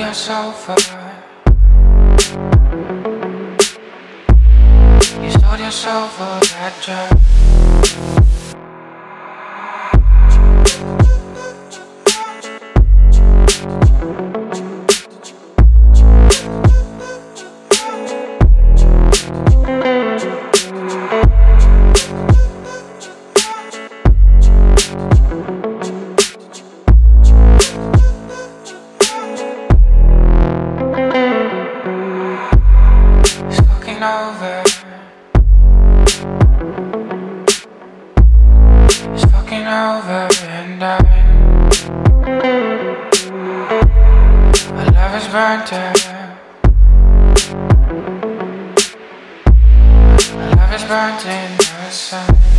on your sofa. You sold your soul for that job. Over. It's fucking over and done. My love is burnt out. My love is burnt in the sun.